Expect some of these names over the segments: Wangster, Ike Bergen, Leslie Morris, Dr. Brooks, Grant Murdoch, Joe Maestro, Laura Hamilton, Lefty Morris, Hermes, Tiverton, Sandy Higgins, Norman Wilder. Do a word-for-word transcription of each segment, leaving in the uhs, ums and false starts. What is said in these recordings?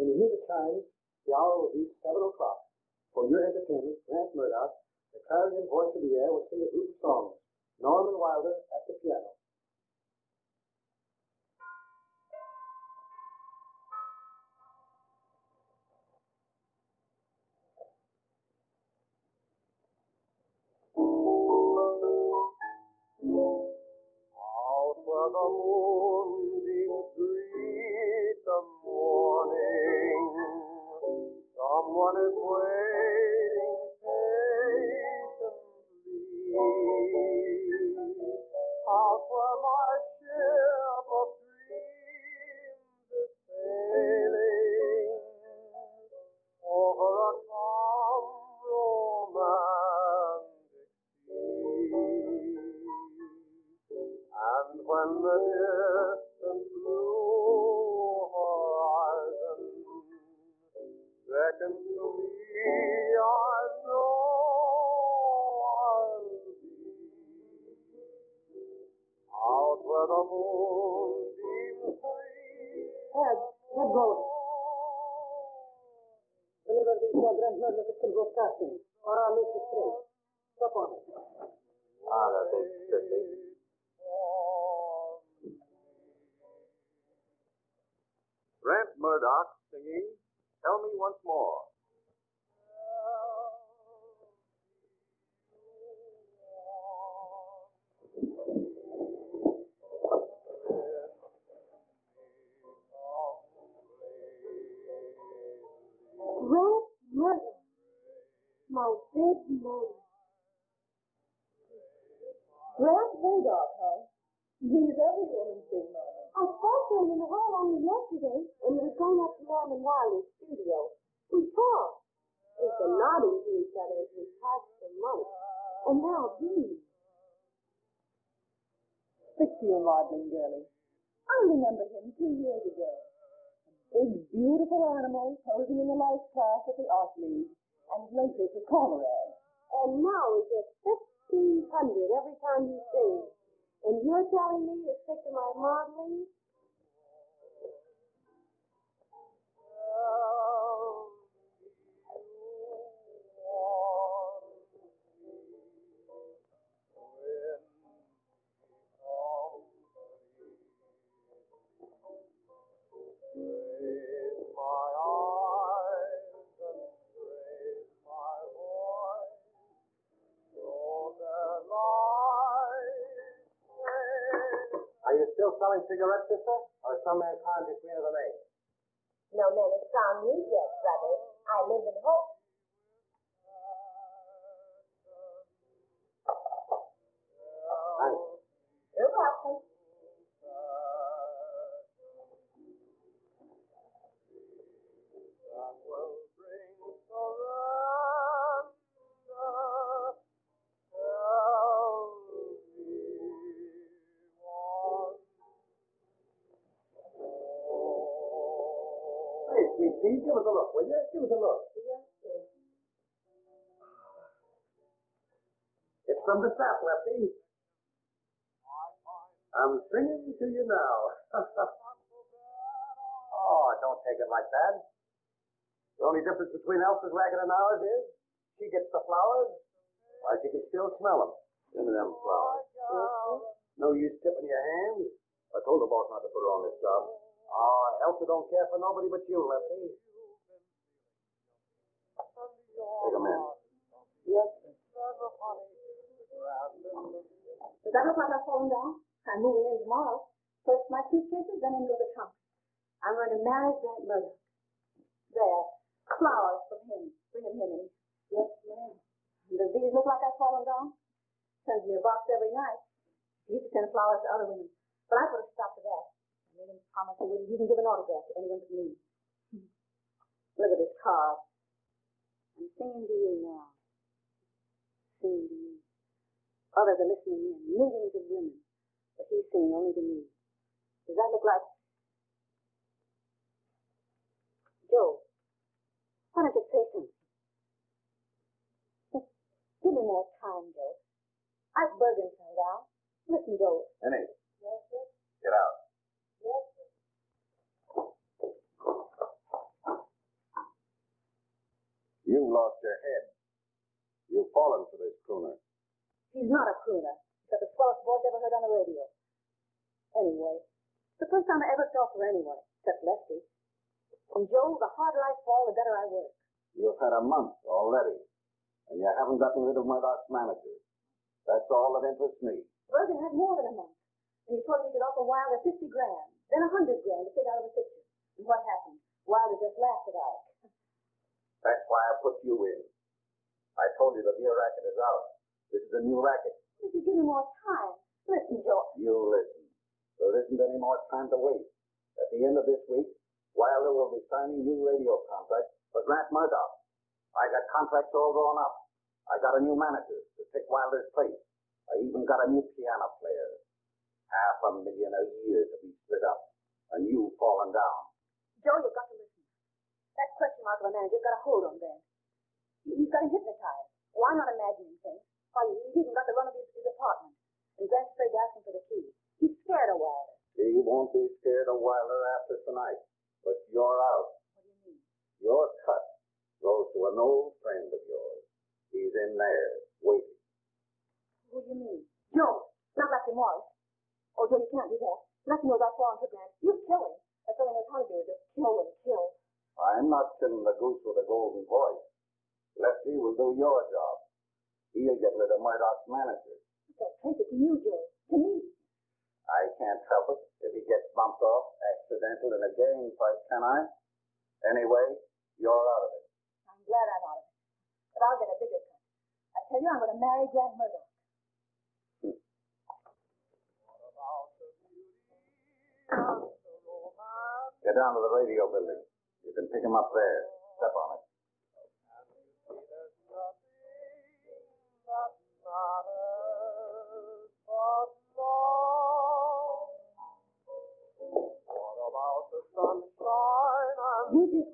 When you hear the chimes, the hour will be seven o'clock. For your entertainment, Grant Murdoch, the clarion voice of the air, will sing a group of songs. Norman Wilder at the piano. Out where the moonbeams greet the morning, someone is waiting patiently. Out where my ship of dreams is sailing, over a calm romantic sea. And when the distant blue horizon beckons to me, I know I'll be out where the moonbeams breeze. Head, head going. Deliver these for Grant Murdoch to broadcasting, or I'll make it straight. Stop on it. Ah, that's it, Christy. Grant Murdoch singing Tell Me Once More. Grant Murdoch, my big man. Grant Murdoch, huh? He's every woman's big man. I spoke to him in the hall only yesterday when he was going up to Norman Wilder's studio. We talked. We've been nodding to each other as we passed for months. And now he. Stick to your modeling, girlie. I remember him two years ago. Big, beautiful animal posing in the life class at the Art League, and later for Conrad. And now he gets fifteen hundred every time he sings. And you're telling me to stick to my modeling? Are you still selling cigarettes, sister? Or is some man climbed the queen of the lake? No man has found me yet, brother. I live in hope. Thanks. You're welcome. That will bring surrender. Hey, sweet pea, give us a look, will you? Give us a look. Yes, sir. It's from the sap, Lefty. I'm singing to you now. Oh, don't take it like that. The only difference between Elsa's racket and ours is she gets the flowers, while she can still smell them. Give me them flowers. Mm-hmm. No use tipping your hands. I told the boss not to put her on this job. Oh, Elsa don't care for nobody but you, Lefty. Take them in. Yes, sir. Does that look like I've fallen down? I'm moving in tomorrow. First my suitcases, then into the trunk. I'm going to marry Grant Murdoch. There. Flowers from him. Bring them here, Minnie. Yes, ma'am. Does these look like I've fallen down? Sends me a box every night. He used to send flowers to other women, but I put a stop to that. I made him promise he wouldn't even give an autograph to anyone but me. Hmm. Look at this card. I'm singing to you now. Singing to me. Others are listening in, millions of women, but he's singing only to me. Does that look like Joe? Why don't you say something? Just give me more time, Joe. Ike Bergen fell down. Listen, Joe. Minnie. Yes, sir? Get out. Yes, sir. lost your head. You've fallen for this crooner. He's not a crooner. He's got the swellest voice ever heard on the radio. Anyway, it's the first time I ever fell for anyone, except Lefty. And, Joe, the harder I fall, the better I work. You've had a month already, and you haven't gotten rid of Murdoch's manager. That's all that interests me. Bergen had more than a month, and he told me he could offer Wilder fifty grand, then a hundred grand to take out of the picture. And what happened? Wilder just laughed at Ike. That's why I put you in. I told you the beer racket is out. This is a new racket. If you give me more time. Listen, Joe. You listen. There isn't any more time to wait. At the end of this week, Wilder will be signing new radio contracts for Grant Murdoch. I got contracts all drawn up. I got a new manager to take Wilder's place. I even got a new piano player. Half a million a year to be split up. And you falling down. Joe, you've got to listen. That question mark of a manager's got a hold on Grant. He's got him hypnotized. Oh, I'm not imagining things. Why, he's even got the run of his, his apartment. And Grant's afraid to ask him for the key. He's scared of Wilder. He won't be scared of Wilder after tonight. But you're out. What do you mean? Your cut goes to an old friend of yours. He's in there, waiting. Who do you mean? Joe, not Lefty Morris. Oh, Joe, you can't do that. Lefty knows I've fallen for Grant. You kill him. That's all he knows how to do is just kill and kill. I'm not killing the goose with a golden voice. Lefty will do your job. He'll get rid of Murdoch's manager. I'll take it to you, Joe. To me. I can't help it if he gets bumped off, accidental in a gang fight, can I? Anyway, you're out of it. I'm glad I'm out of it. But I'll get a bigger cut. I tell you, I'm going to marry Grant Murdoch. Hmm. Get down to the radio building. You can pick him up there. Step on it. You just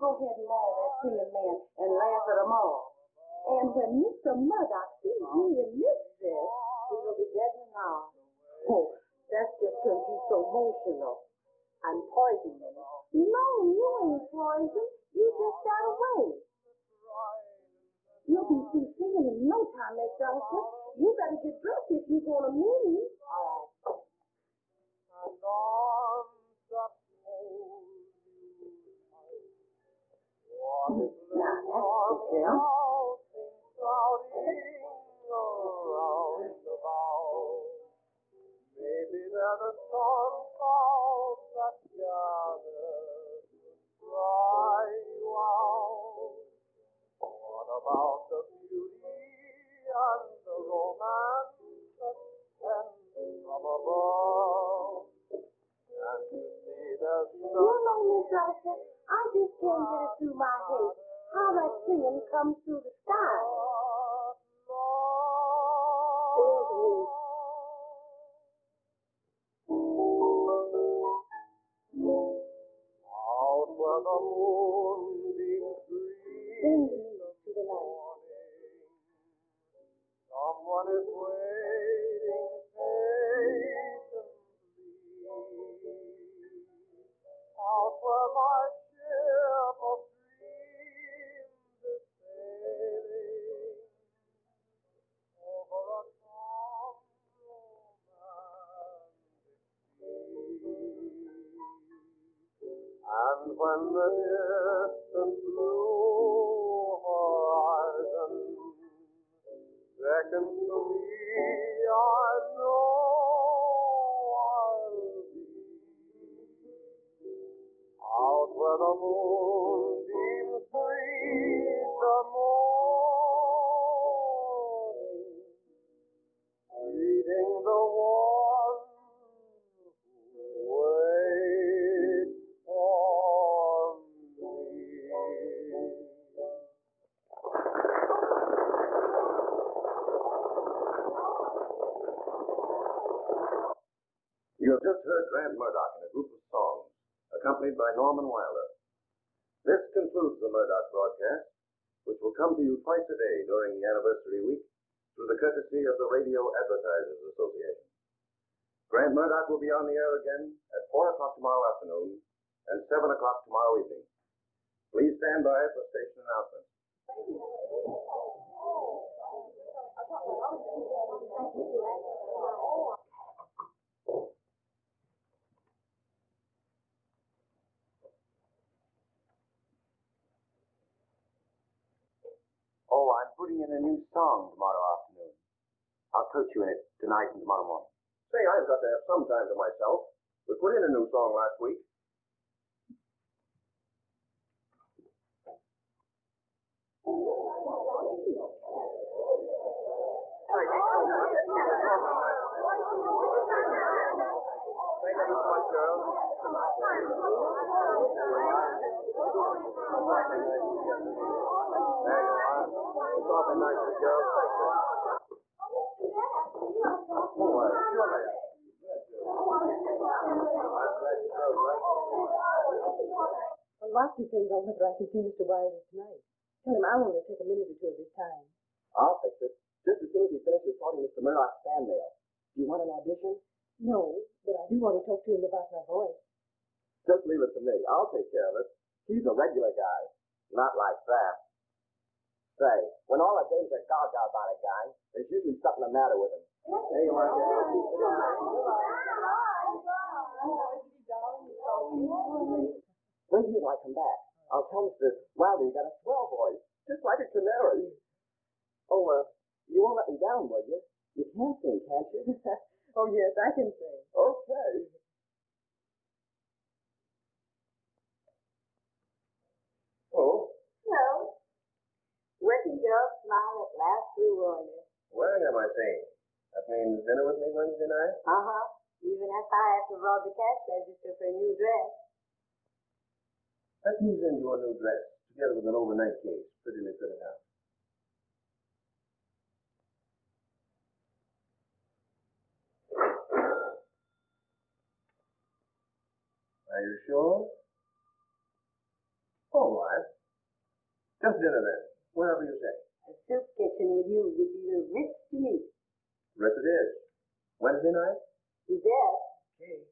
go ahead and marry that singing man and laugh at them all. And when Mister Murdoch sees me and lives this, he'll be dead in an hour. Oh, that's just because you're so emotional. I'm poisoning him. No, you ain't poisoned. You just got away. You'll be through singing in no time, Miss Johnson. You better get dressed if you're going to meet me. All right. And arms uphold you tight. What is left all things crowding around about? Maybe there's a storm cloud that gathers to dry you out. What about the beauty and the romance that comes from above? And you see there's no... You know, Miss Arthur, I just can't get it through my head how that singing comes through the sky. Singing to me. Out where the moonbeams dream. Someone is waiting patiently out where my ship of dreams is sailing over a calm romantic sea. And when the distant blue horizon beckons to me, I know I'll be out where the moonbeams breathe the morning, greeting the one who waits for me. You have just heard Grant Murdoch in a group of songs, accompanied by Norman Wilder. This concludes the Murdoch broadcast, which will come to you twice a day during the anniversary week through the courtesy of the Radio Advertisers Association. Grant Murdoch will be on the air again at four o'clock tomorrow afternoon and seven o'clock tomorrow evening. Please stand by for station announcements. Oh, I'm putting in a new song tomorrow afternoon. I'll coach you in it tonight and tomorrow morning. Say, I've got to have some time to myself. We put in a new song last week. Thank you so much, girl. There you are. It's awfully nice of you, girl. Thank you. Oh, I sure am. I'm glad you girls like it. Well, Lofty sends over that I can see Mister Wilder tonight. Tell him I'll only take a minute or two of his time. I'll fix it. Just as soon as he finishes sorting Mister Murdoch's fan mail. Do you want an audition? No, but I do want to talk to him about my voice. Just leave it to me. I'll take care of it. He's a regular guy. Not like that. Say, when all the dames are gaga about a guy, there's usually something the matter with him. Hey, you want to get out? When do you like him back? I'll tell Mister Wilder you got a swell voice, just like a canary. Oh, uh... You won't let me down, will you? You can sing, can't you? Oh, yes, I can sing. Okay. Hello? Hello. Working girls smile at last reward. Where am I staying? That means dinner with me Wednesday night? Uh-huh. Even after I have to rob the cash register for a new dress. Let me send you a new dress, together with an overnight case, prettily fitted out. Are you sure? All right. Just dinner then, wherever you say. A soup kitchen with you would be the rich to me. Rich it is. Wednesday night? You bet. Okay.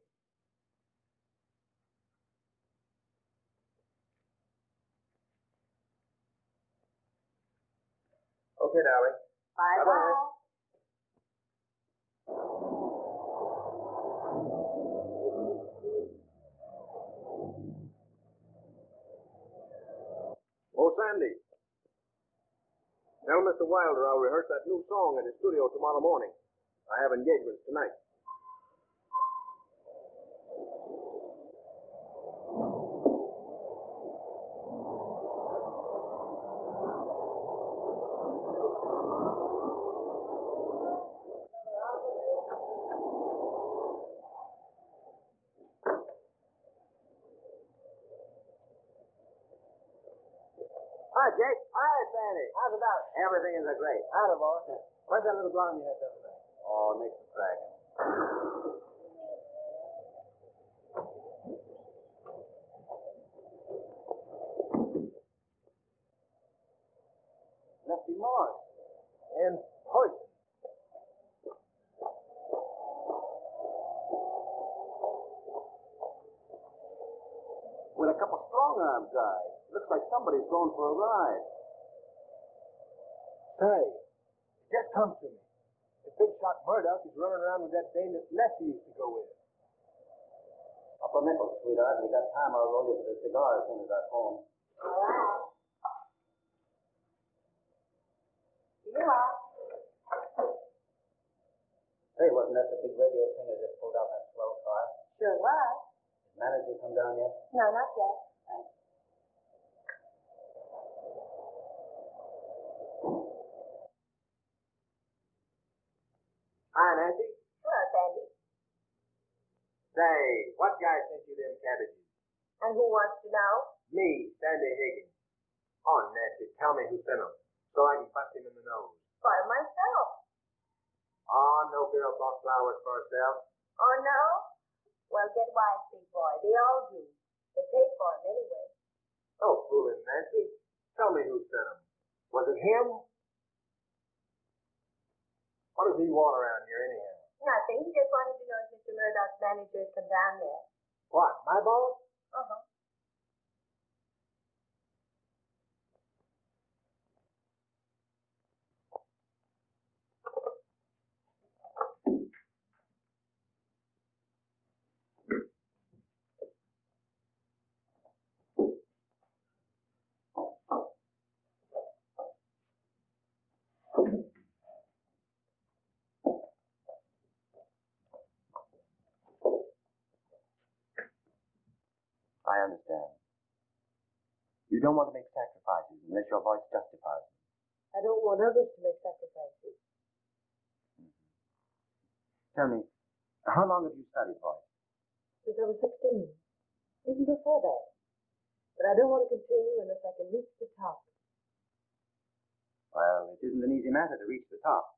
Okay, darling. Bye-bye. Bye-bye. Oh, Sandy. Tell Mister Wilder I'll rehearse that new song in his studio tomorrow morning. I have engagements tonight. Hi, Jake. Hi, Sandy. How's about it? Everything is a great. Howdy, boy. Where's that little blonde you had the other day? Oh, Nick's the dragon. Lefty Morris. And Hoyt. With a couple strong-arm guys. Looks like somebody's going for a ride. Say, it just comes to me. The big shot Murdoch is running around with that dame that Lefty used to go with. Up a nickel, sweetheart. If you got time, I'll roll you for the cigar as soon as I'm home. All right. Here you are. Say, wasn't that the big radio singer that pulled out that slow car? Sure was. Did the manager come down yet? No, not yet. Thanks. Hi, Nancy. Hello, Sandy. Say, what guy sent you them cabbages? And who wants to know? Me, Sandy Higgins. Oh, Nancy, tell me who sent them, so I can bust him in the nose. By myself. Oh, no girl bought flowers for herself. Oh, no? Well, get wise, big boy. They all do. They pay for them anyway. Oh, fooling, Nancy. Tell me who sent them. Was it him? What does he want around here, anyhow? Nothing. He just wanted to know if Mister Murdoch's manager has come down yet. What, my boss? Uh-huh. I understand. You don't want to make sacrifices unless your voice justifies them. I don't want others to make sacrifices. Mm-hmm. Tell me, how long have you studied voice? Since I was sixteen. Even before that. But I don't want to continue unless I can reach the top. Well, it isn't an easy matter to reach the top,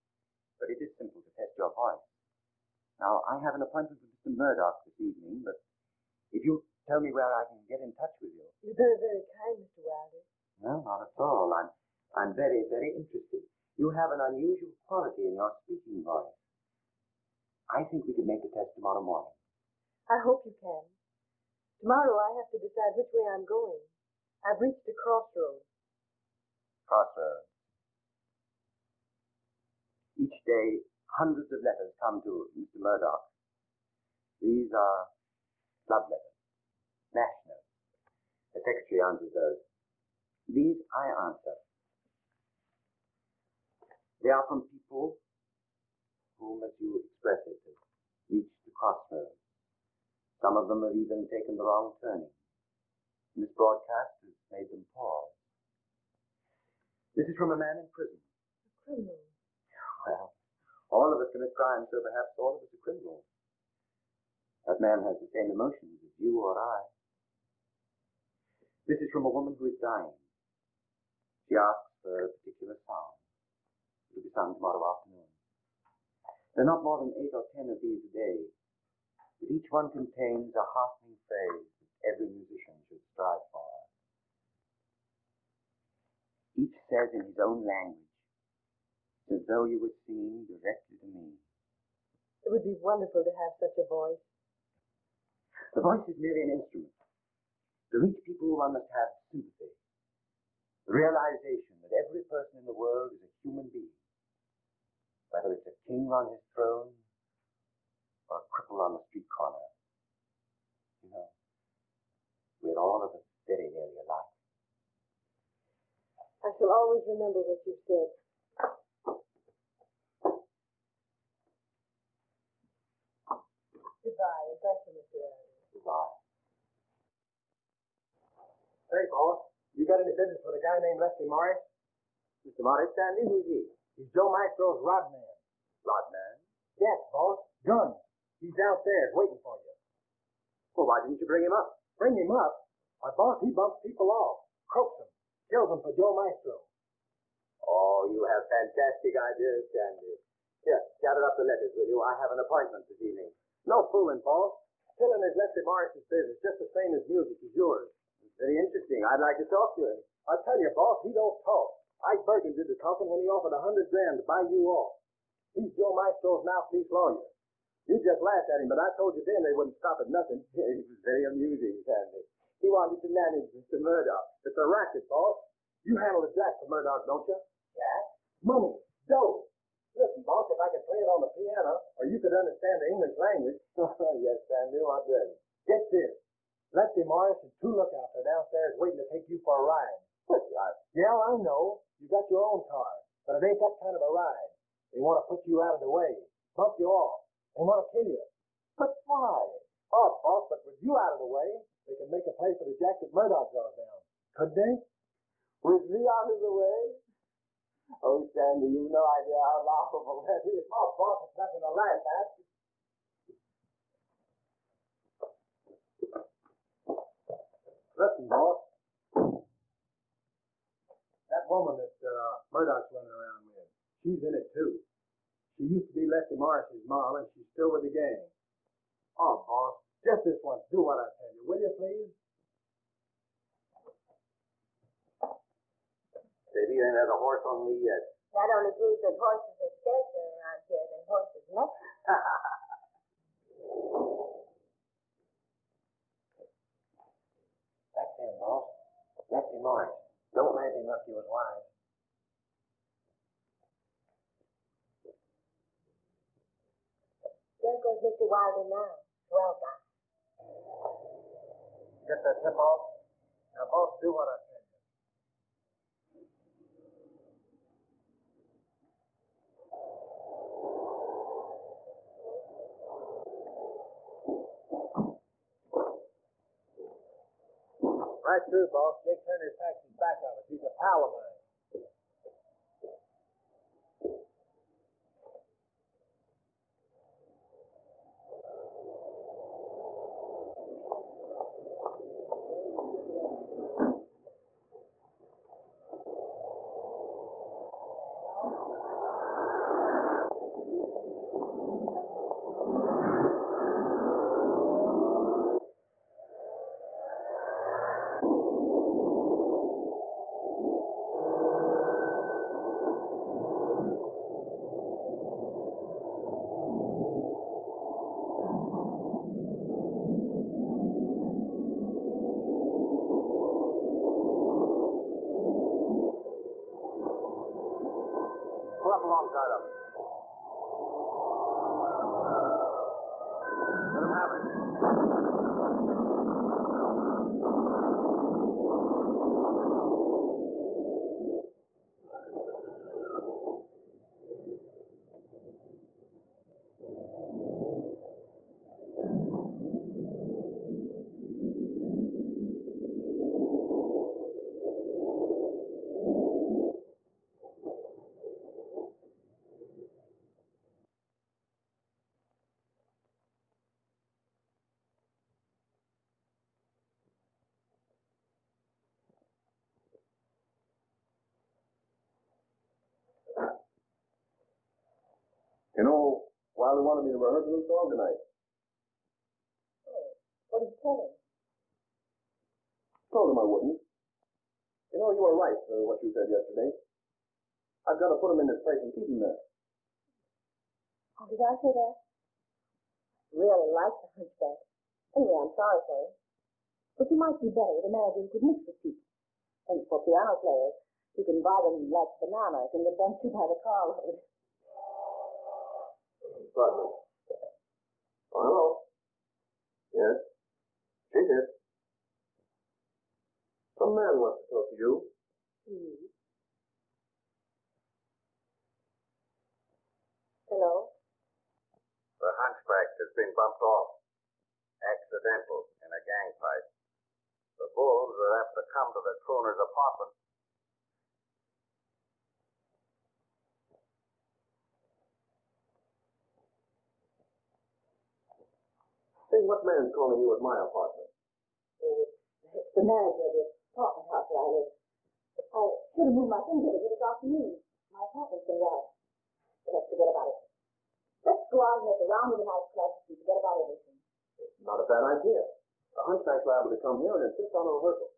but it is simple to test your voice. Now, I have an appointment with Mister Murdoch this evening, but if you'll tell me where I can get in touch with you. You're very, very kind, Mister Wilder. No, not at all. I'm, I'm very, very interested. You have an unusual quality in your speaking voice. I think we can make the test tomorrow morning. I hope you can. Tomorrow I have to decide which way I'm going. I've reached a crossroads. Crossroads. Each day, hundreds of letters come to Mister Murdoch. These are love letters, national. The secretary answers those. These I answer. They are from people whom, as you express it, have reached the crossroads. Some of them have even taken the wrong turning. This broadcast has made them pause. This is from a man in prison. A criminal? Well, all of us commit crimes, so perhaps all of us are criminals. That man has the same emotions as you or I. This is from a woman who is dying. She asks for a particular song. It will be sung tomorrow afternoon. There are not more than eight or ten of these a day, but each one contains a heartening phrase that every musician should strive for. Each says in his own language, as though you were singing directly to me. It would be wonderful to have such a voice. The voice is merely an instrument. To reach people, one must have sympathy, the realization that every person in the world is a human being, whether it's a king on his throne or a cripple on the street corner. You know, we're all of us very nearly alike. I shall always remember what you said. Goodbye, and thank you, Mister Adams. Goodbye. Hey, boss, you got any business with a guy named Lefty Morris? Mister Morris, Sandy, who's he? He's Joe Maestro's rod man. Rod man? Yes, boss. Gun. He's downstairs waiting for you. Well, why didn't you bring him up? Bring him up? My boss, he bumps people off, croaks them, kills them for Joe Maestro. Oh, you have fantastic ideas, Sandy. Here, gather up the letters, will you? I have an appointment this evening. No fooling, Paul. Killing is Leslie Morris's business, just the same as music is yours. It's very interesting. I'd like to talk to him. I'll tell you, boss, he don't talk. Ike Bergen did the talking when he offered a hundred grand to buy you off. He's Joe Maestro's mouthpiece lawyer. You just laughed at him, but I told you then they wouldn't stop at nothing. It was very amusing, Sandy. He wanted to manage Mister Murdoch. It's a racket, boss. You handle the jack for Murdoch, don't you? Jack? Money. Dough. Listen, boss, if I could play it on the piano, or you could understand the English language. Yes, Sandy, I'm ready. Get this. Lefty Morris and two lookouts are downstairs waiting to take you for a ride. What ride? Yeah, I know. You got your own car, but it ain't that kind of a ride. They want to put you out of the way, bump you off. They want to kill you. But why? Oh, boss, but with you out of the way, they can make a play for the jack that Murdoch draws down. Could they? With me out of the way? Oh, Sandy, you've no idea how laughable that is. Oh, boss, it's nothing to laugh at. Listen, boss. That woman that uh, Murdoch's running around with, she's in it, too. She used to be Lefty Morris's mom, and she's still with the gang. Oh, boss, just this once. Do what I tell you, will you, please? Baby, you ain't had a horse on me yet. Not only proves that horses are scarcer around here than horses next. Back then, boss. Lefty Morris. Don't let him up, he was wise. There goes Mister Wilder now. Well done. Get that tip off. Now, boss, do what I say. right through, boss. Dick Turner's taxi's back on us. He's a pal of mine. You know, Wilder wanted me to rehearse a little song tonight. Oh, what did you tell him? Told him I wouldn't. You know, you were right for what you said yesterday. I've got to put him in this place and keep him there. Oh, did I say that? I really like the hunchback. Anyway, I'm sorry for him. But you might be better with a manager who could mix the people. And for piano players, you can buy them like bananas and they'll dump you by the carload. Pardon me. Oh, hello. Yes. She's here. Some man wants to talk to you. Mm-hmm. Hello? The hunchback has been bumped off. Accidental in a gang fight. The wolves will have to come to the crooner's apartment. Say, what man's calling you at my apartment? It's, it's the manager of the apartment house where I live. I should have moved my things over here this afternoon. My apartment's been robbed. But let's forget about it. Let's go out and make a round of the nightclub and forget about everything. It's not a bad idea. The hunchback's liable to come here and insist on a rehearsal.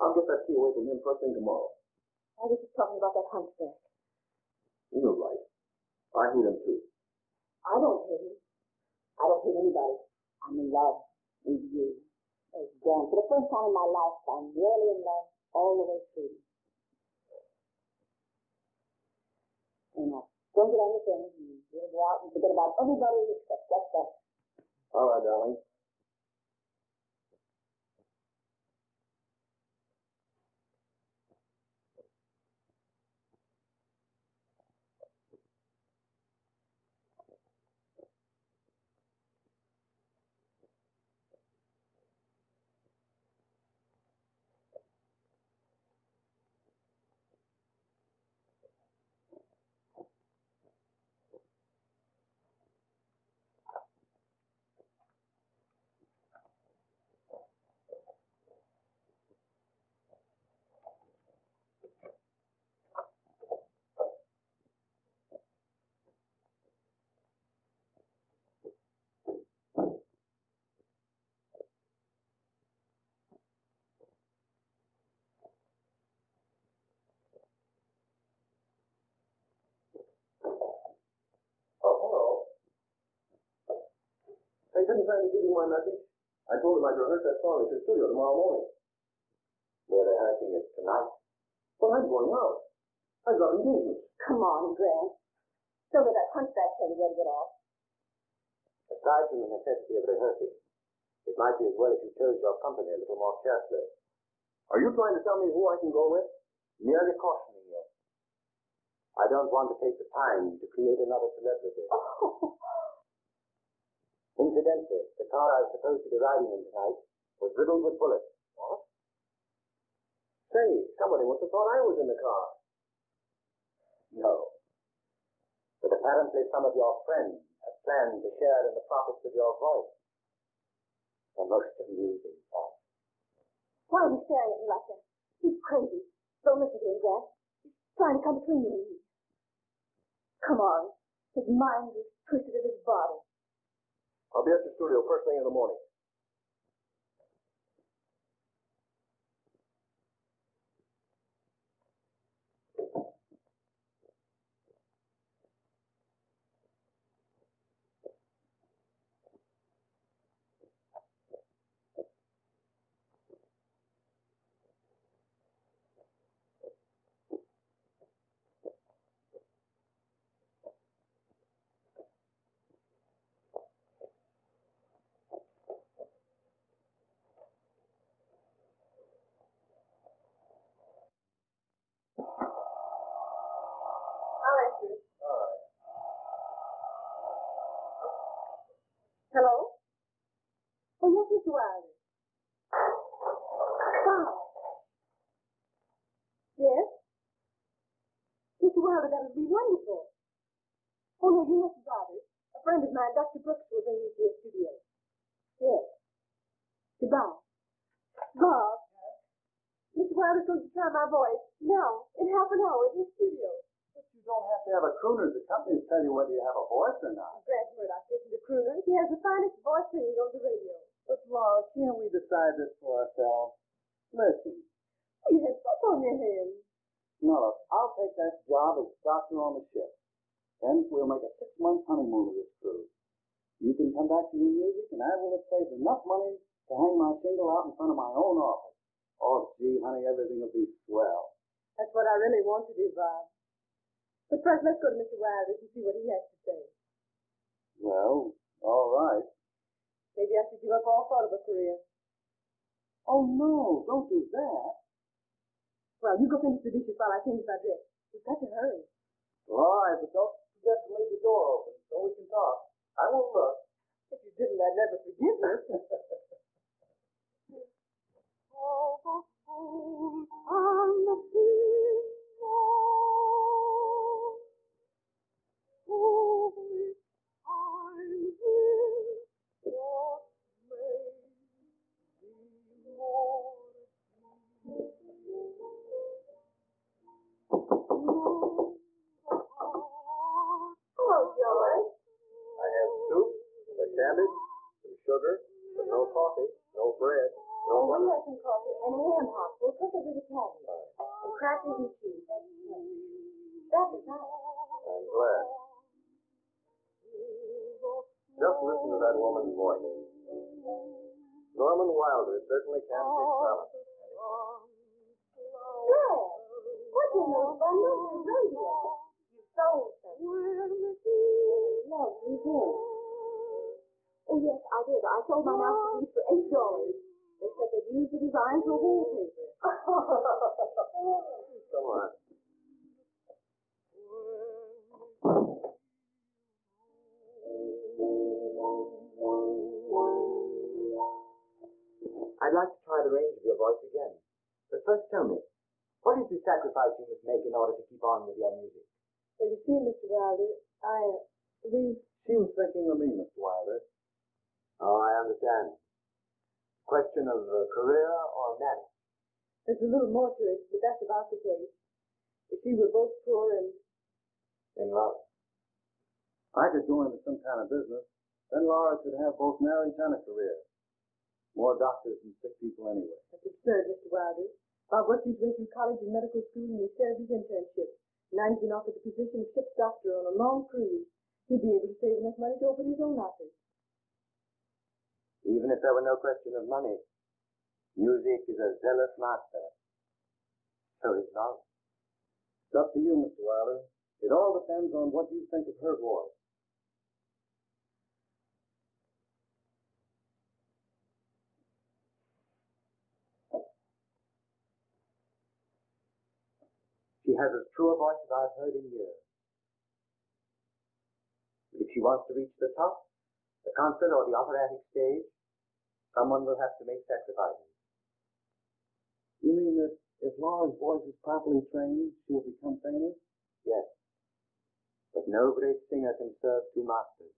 I'll get that key away from him first thing tomorrow. I was just talking about that hunchback. You're right. I hate him too. I don't hate him. I don't hate anybody. I'm in love with you. Oh, damn. For the first time in my life, I'm really in love all the way through. And I don't get anything. You go out and forget about everybody except just us. All right, darling. I didn't plan to give you my message. I told him I'd rehearse that song at your studio tomorrow morning. We're rehearsing it tonight. Well, I'm going out. I've got engagements. Come on, Grant. So that that hunchback tell you where to get off. Aside from the necessity of rehearsing, it might be as well if you chose your company a little more carefully. Are you trying to tell me who I can go with? Merely cautioning you. I don't want to take the time to create another celebrity. Oh. Incidentally, the car I was supposed to be riding in tonight was riddled with bullets. What? Say, somebody must have thought I was in the car. No. But apparently some of your friends have planned to share in the profits of your voice. The most amusing part. Why are you staring at me like that? He's crazy. Don't listen to him, Grant. He's trying to come between you and me. Come on. His mind is twisted in his body. I'll be at the studio first thing in the morning. Hello? Oh, yes, Mister Wilder. Wow. Yes? Mister Wilder, that would be wonderful. Oh, no, you must bother. A friend of mine, Doctor Brooks, will bring you to your studio. Yes. Goodbye. Bob. Mister Wilder's going to try my voice now, in half an hour, in his studio. You don't have to have a crooner to come and tell you whether you have a voice or not. Grant Murdoch isn't a crooner. He has the finest voice singing on the radio. But, Laura, can't we decide this for ourselves? Listen. You have soap on your hands. No, I'll take that job as doctor on the ship. Then we'll make a six-month honeymoon of this cruise. You can come back to your music, and I will have saved enough money to hang my shingle out in front of my own office. Oh, gee, honey, everything will be swell. That's what I really want to do, Bob. But first, let's go to Mister Wilder and see what he has to say. Well, all right. Maybe I should give up all thought of a career. Oh, no, don't do that. Well, you go finish the dishes while I change my dress. We've got to hurry. All right, but don't forget to leave the door open so we can talk. I won't look. If you didn't, I'd never forgive you. All the home on the sea. Holy, I will what may be more true. Hello, George. I have soup, a cabbage, some sugar, but no coffee, no bread, no oh, we have some coffee and a ham hock. We'll cook it with a cabbage. And crackers and cheese. That's nice. That is nice. I'm glad. Just listen to that woman's voice. Norman Wilder certainly can't be silent. Good. What's in those bundles of radio? You sold them. No, you did. Oh, yes, I did. I sold my masterpiece for eight dollars. They said they'd use the design for wallpaper. Come on. I'd like to try the range of your voice again. But first tell me, what is the sacrifice you must make in order to keep on with your music? Well, you see, Mister Wilder, I, we... She was thinking of me, Mister Wilder. Oh, I understand. Question of uh, career or marriage? There's a little more to it, but that's about the case. If we were both poor and... in love. I could go into some kind of business. Then Laura could have both marriage and a career. More doctors than sick people anyway. That's absurd, Mister Wilder. Bob worked his way through college and medical school and he served his internship. Now he's been offered the position of ship's doctor on a long cruise. He'll be able to save enough money to open his own office. Even if there were no question of money, music is a zealous master. So is love. It's up to you, Mister Wilder. It all depends on what you think of her voice. She has as true a voice as I've heard in years. But if she wants to reach the top, the concert or the operatic stage, someone will have to make sacrifices. You mean that if Laura's voice is properly trained, she'll become famous? Yes. But no great singer can serve two masters.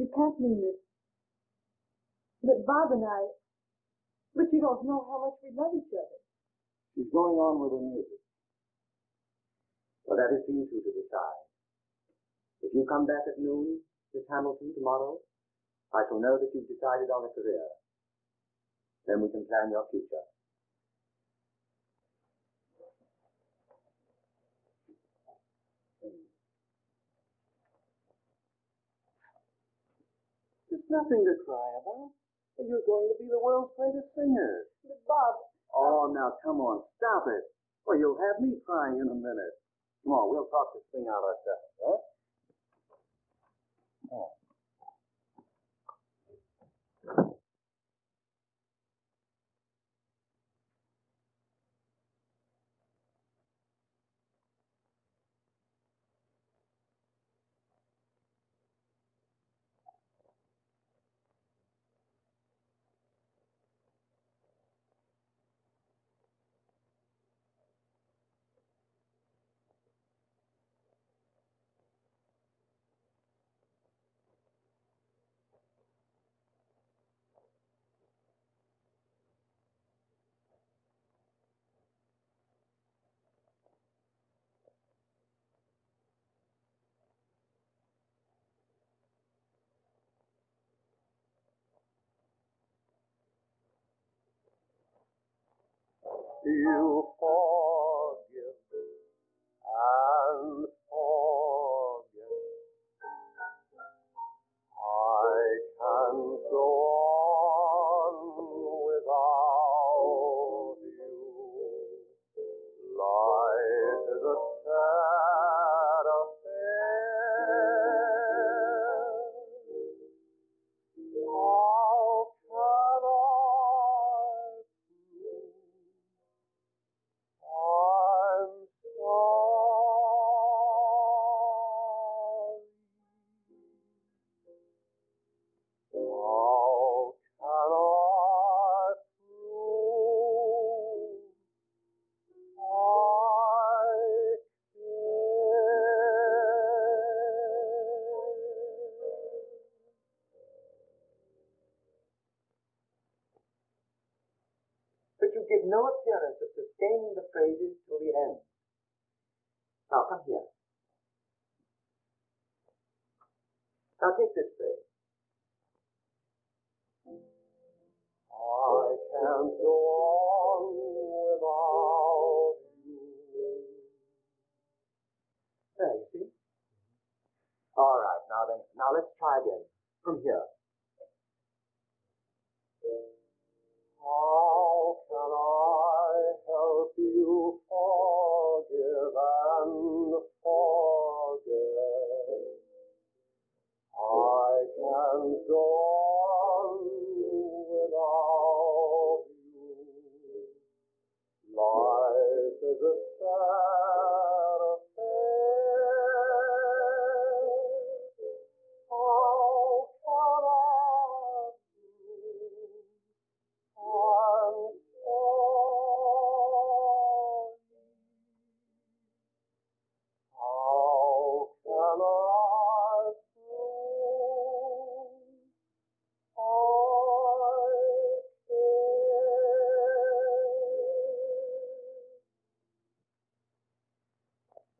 You can't mean this. But Bob and I, but you don't know how much we love each other. She's going on with her music. Well, that is for you two to decide. If you come back at noon, Miss Hamilton, tomorrow, I shall know that you've decided on a career. Then we can plan your future. There's nothing to cry about. You're going to be the world's greatest singer. But Bob... Oh, now, come on, stop it. Or you'll have me crying in a minute. Come on, we'll talk this thing out ourselves, huh? Oh. You forgive and forget. I can go on without you. Life is a sad affair. How can I prove? No appearance of sustaining the phrases till the end. Now, come here. Now, take this phrase. I can't go on without you. There, you see? All right, now then, now let's try again. From here. How can I help you forgive and forget? I can go on without you. Life is a sad affair. How can I?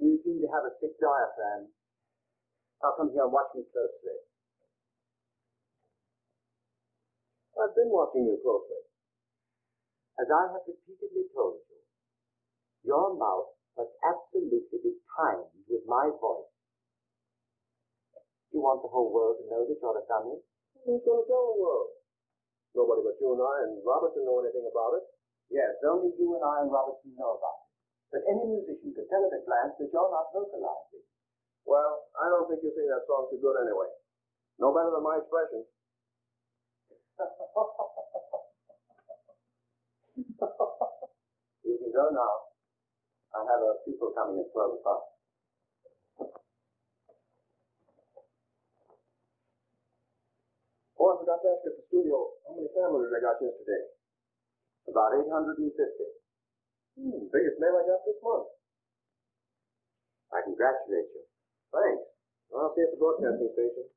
You seem to have a thick diaphragm. Now come here and watch me closely. I've been watching you closely. As I have repeatedly told you, your mouth must absolutely be timed with my voice. You want the whole world to know that you're a dummy? Who's going to tell the world? Nobody but you and I and Robertson know anything about it. Yes, only you and I and Robertson know about it. But any musician can tell at a glance that you're not vocalizing. Well, I don't think you sing that song too good anyway. No better than my expression. You can go now. I have a pupil coming at twelve o'clock. Oh, I forgot to ask you at the studio how many families I got yesterday. About eight hundred fifty. Hmm, biggest mail I got this month. I congratulate you. Thanks. I'll see you at the broadcasting station. Yeah.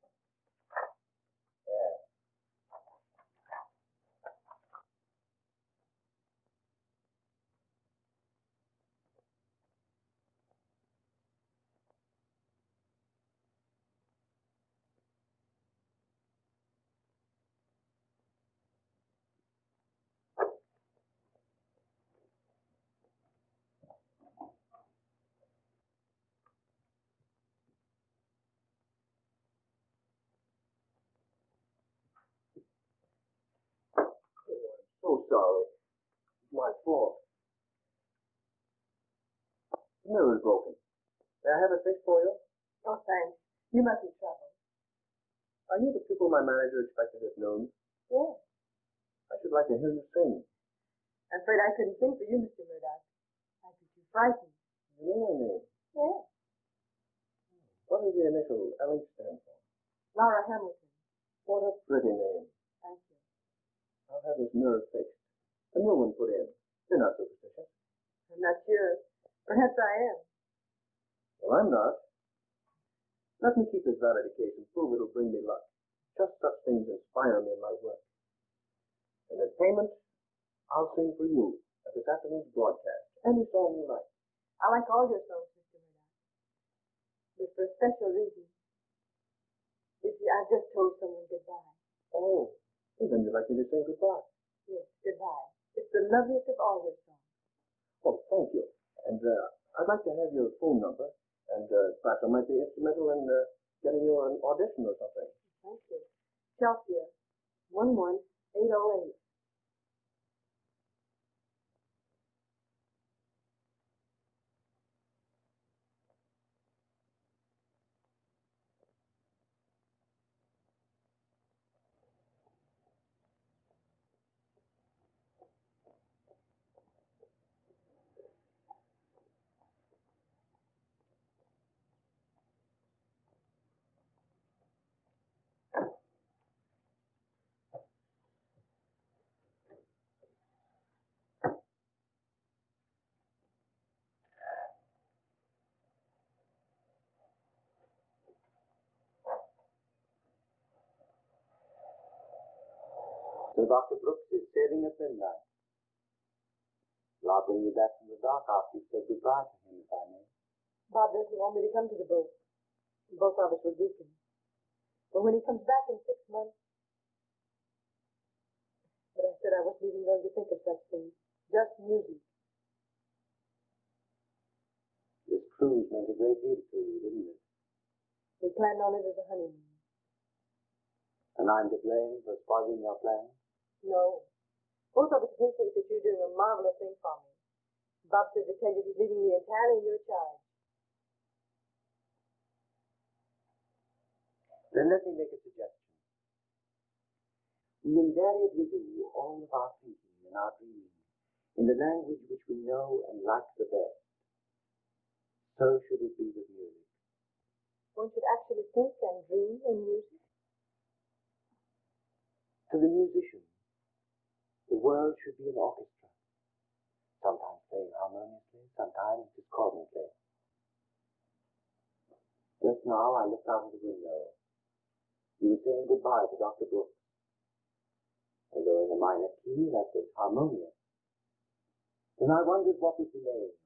So sorry. It's my fault. The mirror's broken. May I have it fixed for you? Oh, thanks. You must be troubled. Are you the pupil my manager expected at noon? Yes. I should like to hear you sing. I'm afraid I couldn't sing for you, Mister Murdoch. I'd be too frightened. Really? Yes. What does the initial L H stand for? Laura Hamilton. What a pretty name. Thank you. I'll have this mirror fixed. A new one put in. You're not superstitious. I'm not sure. Perhaps I am. Well, I'm not. Let me keep this valedictation. Prove it'll bring me luck. Just such things inspire me in my work. And in payment, I'll sing for you at this afternoon's broadcast. Any song you like. I like all your songs, Mister Murdoch. But for a special reason. You see, I just told someone goodbye. Oh. And then you'd like me to say goodbye. Yes, goodbye. It's the loveliest of all your songs. Oh, thank you. And uh, I'd like to have your phone number, and uh, perhaps I might be instrumental in uh, getting you an audition or something. Thank you. Chelsea, one one eight oh eight. So Doctor Brooks is sailing at midnight. Well, I'll bring you back from the dock after you say goodbye to him, if I may. Bob doesn't want me to come to the boat. Both of us would weaken. But when he comes back in six months... But I said I wasn't even going to think of such things. Just music. This cruise meant a great deal to you, didn't it? We planned on it as a honeymoon. And I'm to blame for spoiling your plan? No. Both of us appreciate that you're doing a marvelous thing for me. Bob said to tell you he's leaving me entirely in your charge. Then let me make a suggestion. We invariably do all of our thinking and our dreaming in the language which we know and like the best. So should it be with music. One should actually think and dream in music. To the musician, the world should be an orchestra, sometimes playing harmoniously, sometimes discordantly. Just now I looked out of the window. You were saying goodbye to Doctor Brooks. Although in a minor key, that was harmonious. Then I wondered what was delaying me.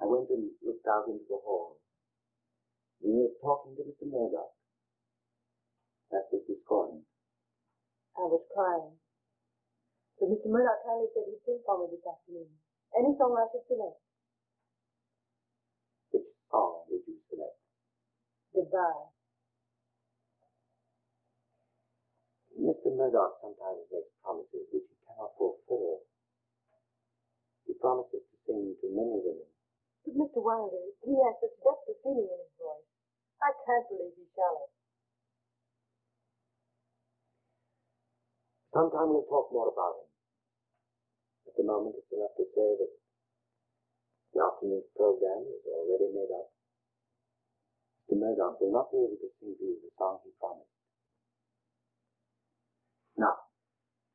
I went and looked out into the hall. You were talking to Mister Murdoch. That was discordant. I was crying. But Mister Murdoch kindly said he'd sing for me this afternoon. Any song I should select. Which song did you select? Goodbye. Mister Murdoch sometimes makes promises which he cannot fulfill. He promises to sing to many women. But Mister Wilder, he has such depth of feeling in his voice. I can't believe he's shallow. Sometime we'll talk more about him. At the moment, it's enough to say that the afternoon's program is already made up. Mister Murdoch will not be able to sing to you the song he promised. Now,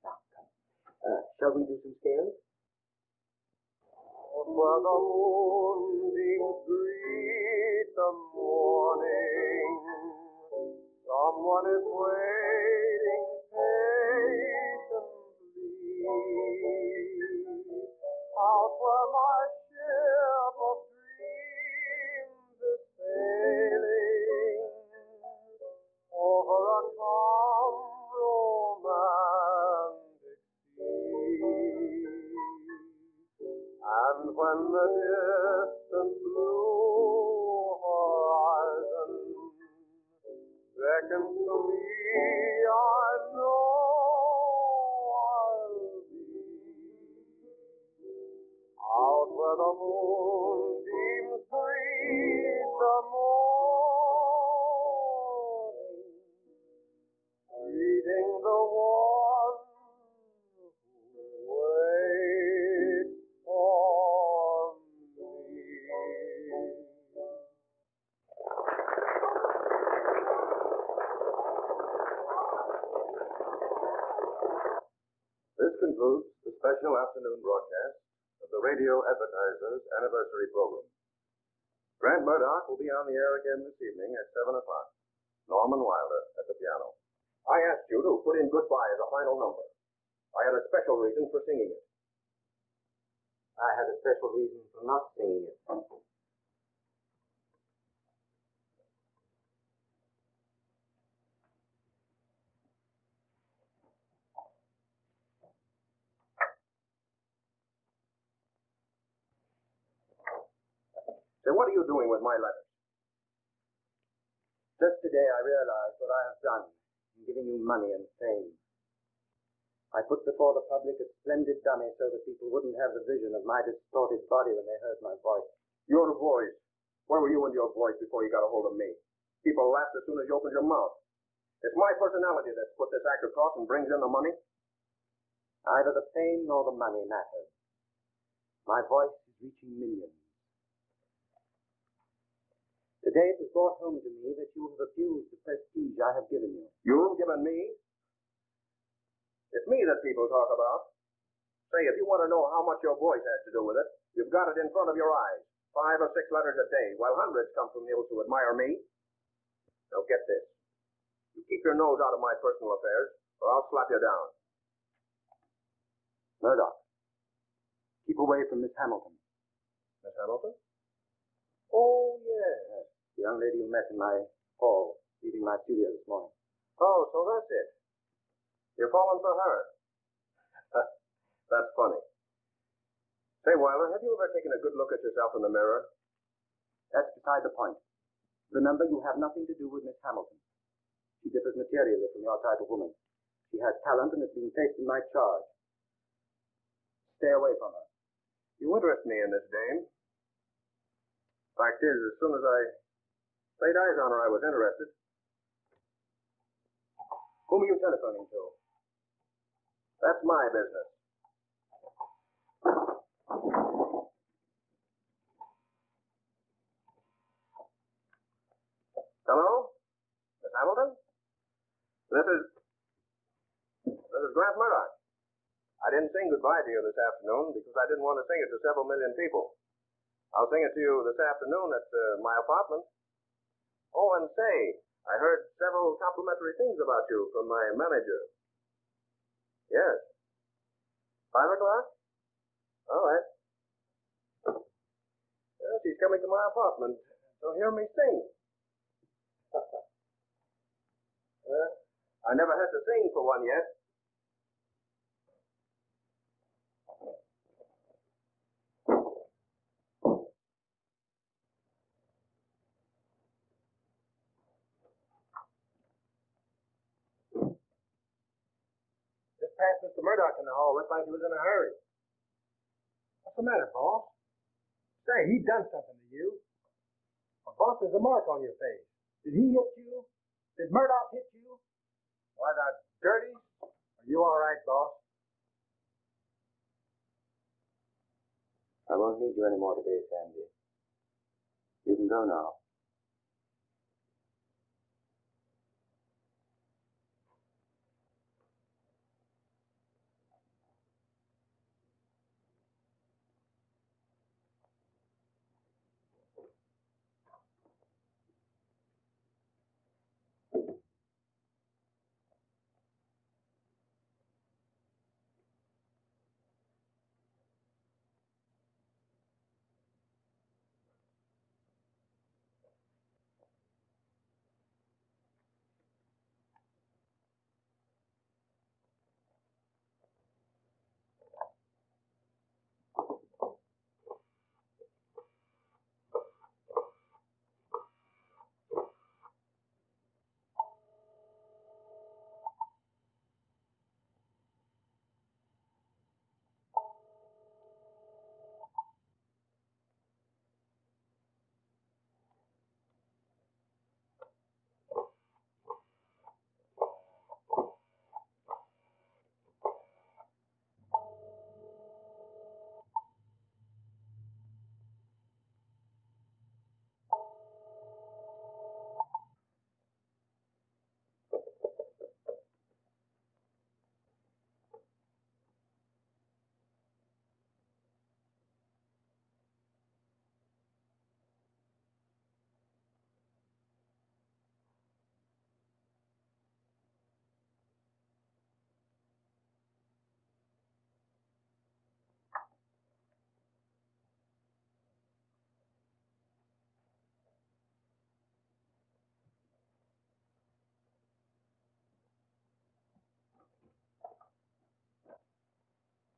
now, come. Uh, shall we do some scales? For the moonbeams greet the morning. Someone is waiting patiently. Out where my ship of dreams is sailing, over a calm romantic sea. And when the distant blue horizon beckons to me, I know I'll be out where the moonbeams greet the morning, greeting the one who waits for me. This concludes the special afternoon broadcast of the Radio Advertisers Anniversary Program. Grant Murdoch will be on the air again this evening at seven o'clock. Norman Wilder at the piano. I asked you to put in Goodbye as a final number. I had a special reason for singing it. I had a special reason for not singing it. Say, what are you doing with my letters? Just today I realized what I have done in giving you money and fame. I put before the public a splendid dummy so that people wouldn't have the vision of my distorted body when they heard my voice. Your voice? Where were you and your voice before you got a hold of me? People laughed as soon as you opened your mouth. It's my personality that's put this act across and brings in the money. Neither the fame nor the money matters. My voice is reaching millions. Today it was brought home to me that you have abused the prestige I have given you. You've given me? It's me that people talk about. Say, if you want to know how much your voice has to do with it, you've got it in front of your eyes. Five or six letters a day, while hundreds come from those who admire me. Now get this. You keep your nose out of my personal affairs, or I'll slap you down. Murdoch, keep away from Miss Hamilton. Miss Hamilton? Oh, yes. The young lady you met in my hall, leaving my studio this morning. Oh, so that's it. You're falling for her. That's funny. Say, Wilder, have you ever taken a good look at yourself in the mirror? That's beside the point. Remember, you have nothing to do with Miss Hamilton. She differs materially from your type of woman. She has talent and has been placed in my charge. Stay away from her. You interest me in this dame. Fact is, as soon as I laid eyes on her, I was interested. Whom are you telephoning to? That's my business. Hello? Miss Hamilton? This is... This is Grant Murdoch. I didn't sing goodbye to you this afternoon because I didn't want to sing it to several million people. I'll sing it to you this afternoon at uh, my apartment. Oh, and say, I heard several complimentary things about you from my manager. Yes. Five o'clock? All right. Well, she's coming to my apartment, so hear me sing. Well, I never had to sing for one yet. Past Mister Murdoch in the hall, looked like he was in a hurry. What's the matter, boss? Say, he done something to you. Well, boss, there's a mark on your face. Did he hit you? Did Murdoch hit you? Why, the dirty? Are you all right, boss? I won't need you any more today, Sandy. You can go now.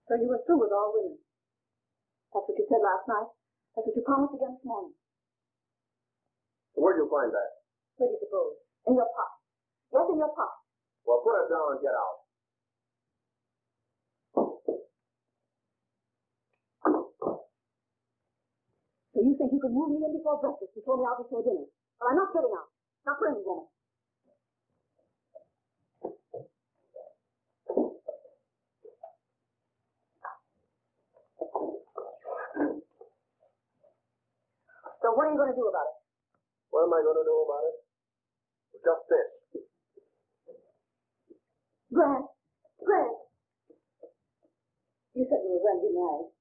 So you were through with all women. That's what you said last night. That's what you promised again this morning. So where do you find that? Where do you suppose? In your pocket. Yes, in your pocket. Well, put it down and get out. So you think you could move me in before breakfast and throw me out before dinner? Well, I'm not getting out. Not for any woman. So what are you going to do about it? What am I going to do about it? Just this. Grant. Grant. You said we were going to be married.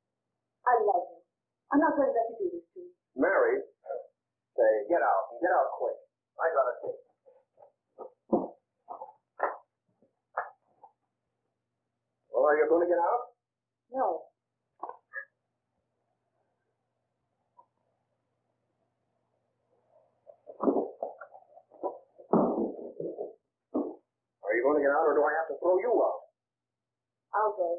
I love you. I'm not going to let you do this to me. Married? Say, get out. Get out quick. I got to take. Well, are you going to get out? No. Are you going to get out, or do I have to throw you out? I'll go.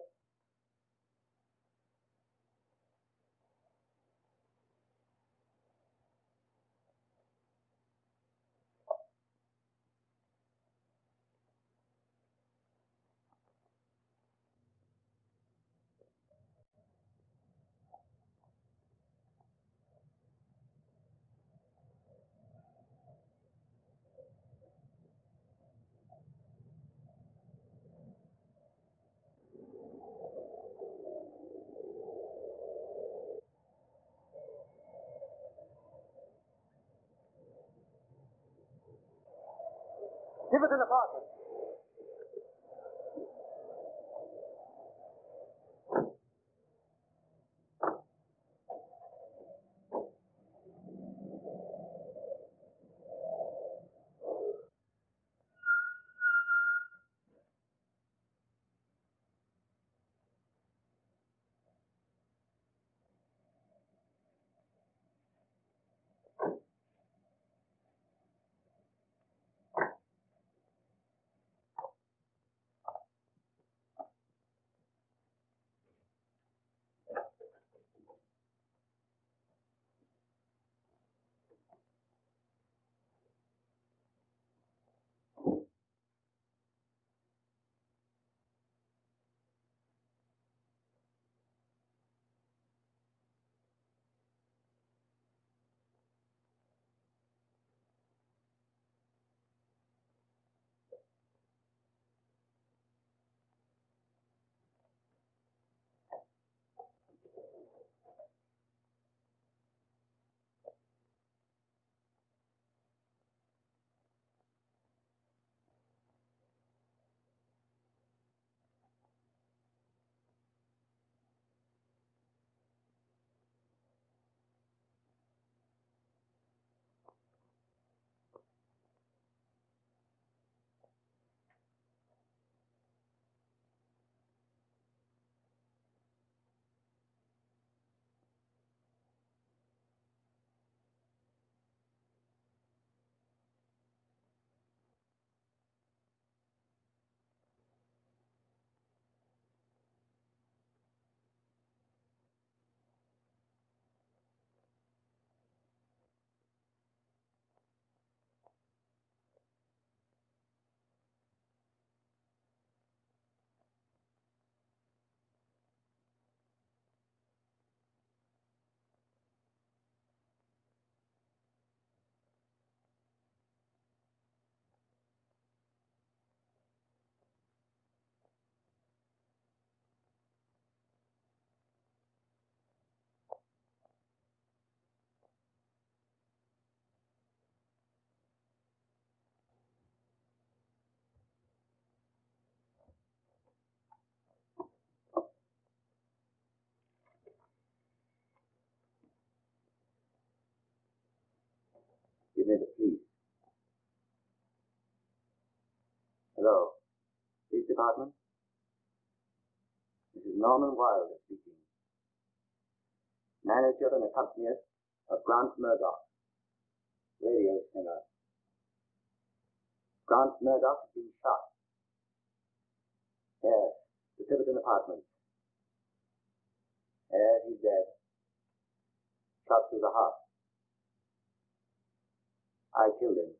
Give it in the pocket. Please. Hello. Police Department? This is Norman Wilder speaking. Manager and accompanist of Grant Murdoch, radio singer. Grant Murdoch has been shot. Yes, the Tiverton apartment. And he's dead. Shot through the heart. I killed him.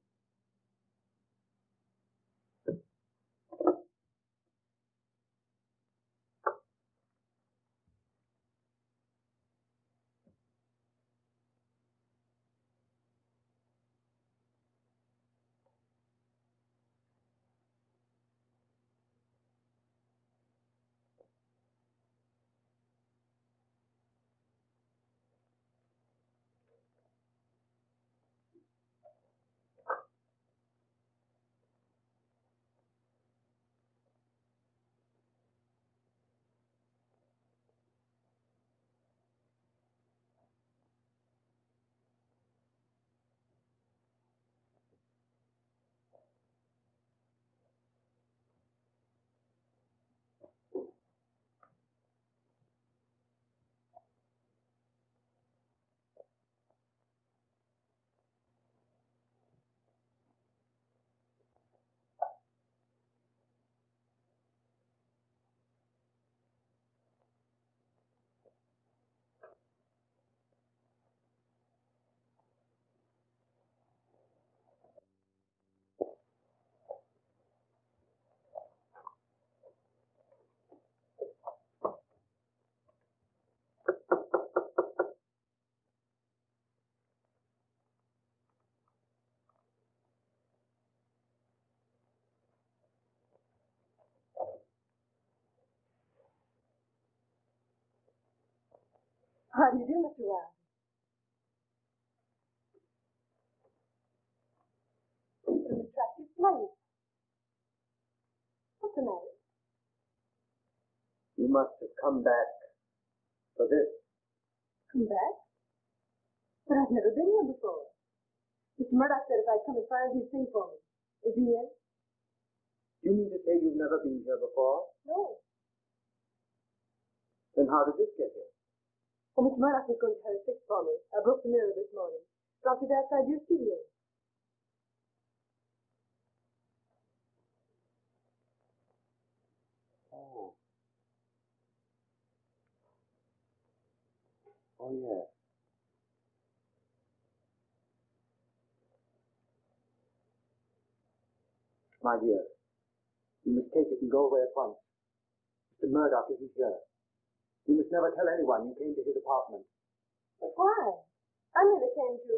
How do you do, Mister Wilder? It's an attractive place. What's the matter? You must have come back for this. Come back? But I've never been here before. Mister Murdoch said if I'd come and find you, sing for me. Is he in? You mean to say you've never been here before? No. Then how did this get here? Well, Miss Murdoch was going to have a fix for me. I broke the mirror this morning. Dropped it outside your studio. Oh. Oh, yeah. My dear, you must take it and go away at once. Mister Murdoch isn't here. You must never tell anyone you came to his apartment. But why? I never came to...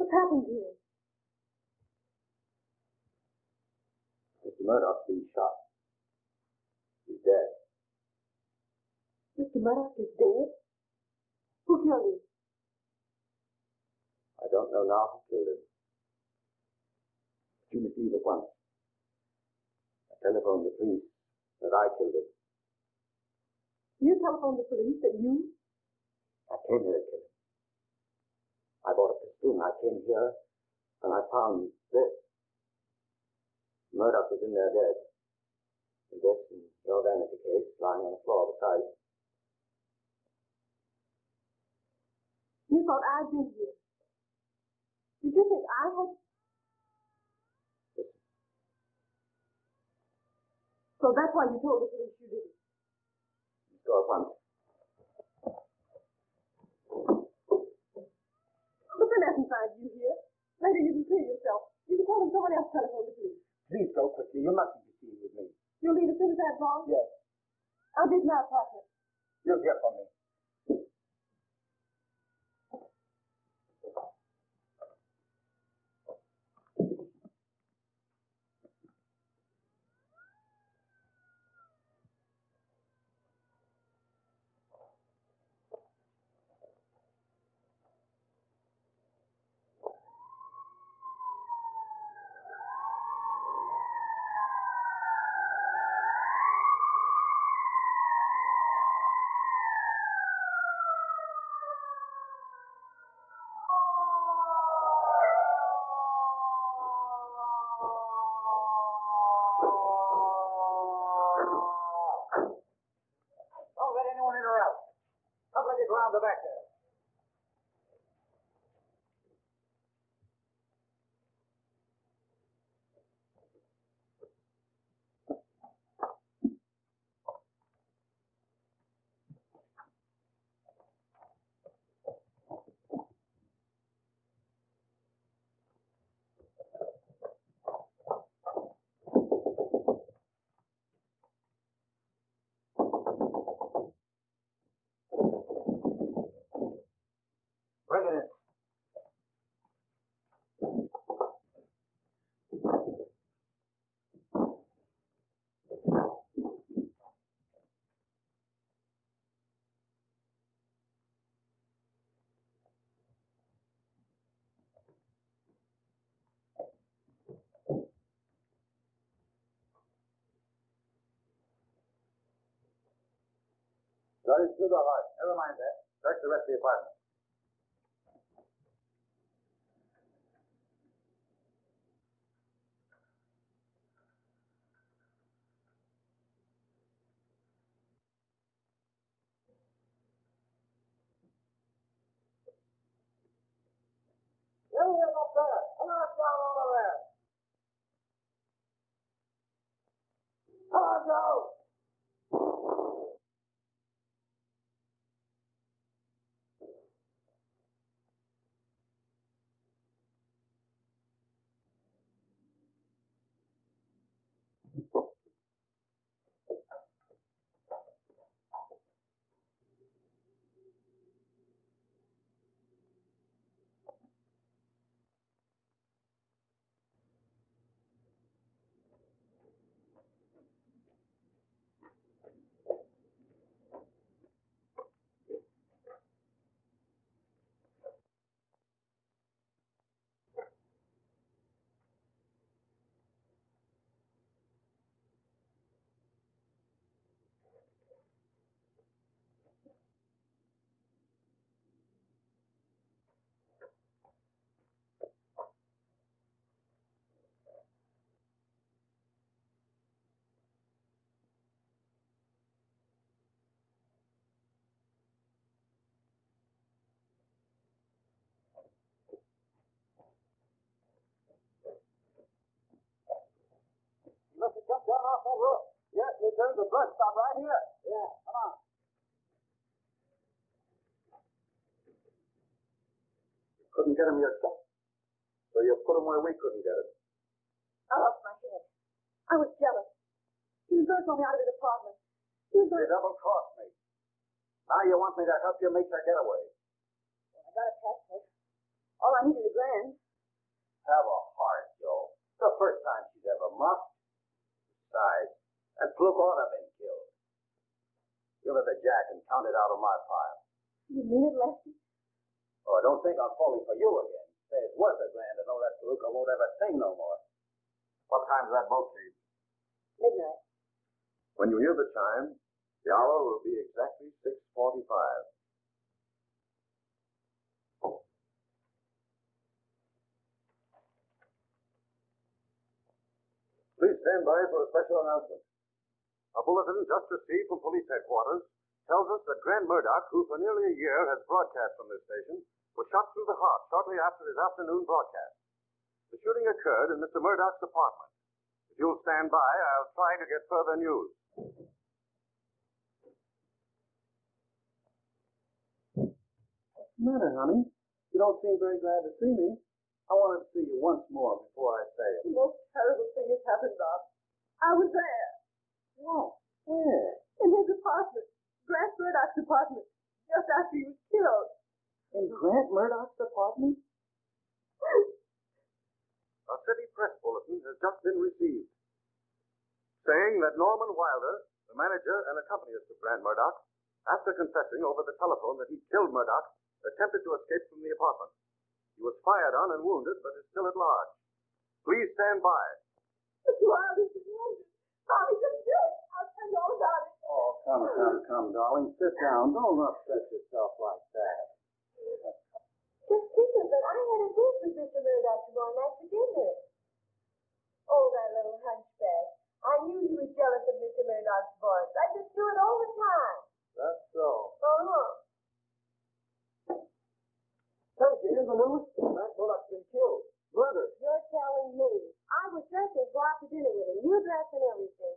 What happened to him? Mister Murdoch's been shot. He's dead. Mister Murdoch is dead? Who killed him? I don't know now who killed him. But you must leave at once. I telephoned the police that I killed him. You telephoned the police that you? I came here to kill him. I bought a pistol and I came here and I found this. Murdoch was in there dead. The death in your vanity case lying on the floor beside him. You thought I'd been here. Did you think I had? So that's why you told the police you didn't. Go at once. But then I can find you here. Later you can clear yourself. You can tell them someone else telephoned the police. Please go quickly. You mustn't be seen with me. You'll leave as soon as I've gone? Yes. I'll be in my apartment. You'll hear from me. Around the back there. Bergen. That is through the heart. Never mind that. Search the rest of the apartment. Down off that roof. Yes, they turned the blood. Stop right here. Yeah, come on. You couldn't get him yourself, so you put him where we couldn't get him. I lost my head. I was jealous. He was going to throw me out of his apartment. He was going to... You double-crossed me. Now you want me to help you make your getaway. Well, I got a passport. All I need is a grand. Have a heart, Joe. It's the first time she's ever muffed. That fluke ought to have been killed. Give her the jack and count it out of my pile. You mean it, Lefty? Oh, don't think I'm falling for you again. Say it's worth a grand to know that fluke won't ever sing no more. What time's that boat leave? Midnight. When you hear the chime, the hour will be exactly six forty-five. Please stand by for a special announcement. A bulletin just received from police headquarters tells us that Grant Murdoch, who for nearly a year has broadcast from this station, was shot through the heart shortly after his afternoon broadcast. The shooting occurred in Mister Murdoch's apartment. If you'll stand by, I'll try to get further news. What's the matter, honey? You don't seem very glad to see me. I wanted to see you once more before I say it. The most terrible thing has happened, Bob. I was there. Oh, where? In his apartment. Grant Murdoch's apartment. Just after he was killed. In Grant Murdoch's apartment? A city press bulletin has just been received, saying that Norman Wilder, the manager and accompanist of Grant Murdoch, after confessing over the telephone that he killed Murdoch, attempted to escape from the apartment. He was fired on and wounded, but is still at large. Please stand by. Mister Wilder is wounded. Bobby, just do it. I'll tell you all about it. Oh, come, come, come, darling. Sit down. Don't upset yourself like that. Just think of it. I had a date with Mister Murdoch tomorrow night for dinner. Oh, that little hunchback. I knew he was jealous of Mister Murdoch's voice. I just do it all the time. That's so. Uh-huh. Here's the news. Grant Murdoch's been killed. Murdered. You're telling me. I was dressed and go out to dinner with him. You dressed and everything.